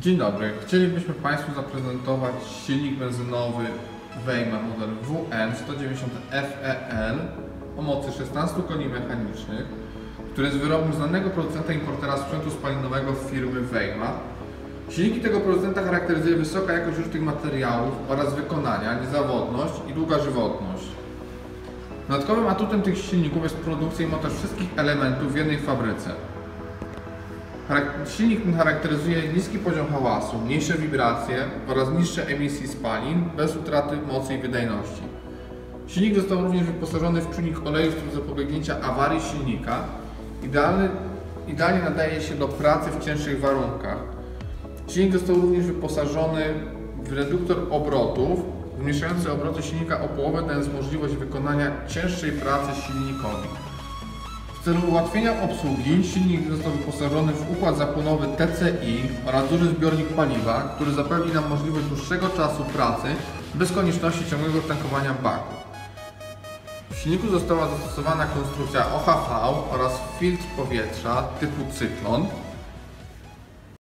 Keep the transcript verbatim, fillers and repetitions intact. Dzień dobry, chcielibyśmy Państwu zaprezentować silnik benzynowy Weima model W M sto dziewięćdziesiąt F E L o mocy szesnastu koni mechanicznych, który jest wyrobem znanego producenta importera sprzętu spalinowego firmy Weima. Silniki tego producenta charakteryzuje wysoka jakość różnych materiałów oraz wykonania, niezawodność i długa żywotność. Dodatkowym atutem tych silników jest produkcja i montaż wszystkich elementów w jednej fabryce. Silnik ten charakteryzuje niski poziom hałasu, mniejsze wibracje oraz niższe emisje spalin bez utraty mocy i wydajności. Silnik został również wyposażony w czujnik oleju w celu zapobiegnięcia awarii silnika. Idealny, idealnie nadaje się do pracy w cięższych warunkach. Silnik został również wyposażony w reduktor obrotów, zmniejszający obroty silnika o połowę, dając możliwość wykonania cięższej pracy silnikowi. W celu ułatwienia obsługi silnik został wyposażony w układ zapłonowy T C I oraz duży zbiornik paliwa, który zapewni nam możliwość dłuższego czasu pracy bez konieczności ciągłego tankowania baku. W silniku została zastosowana konstrukcja O H V oraz filtr powietrza typu cyklon.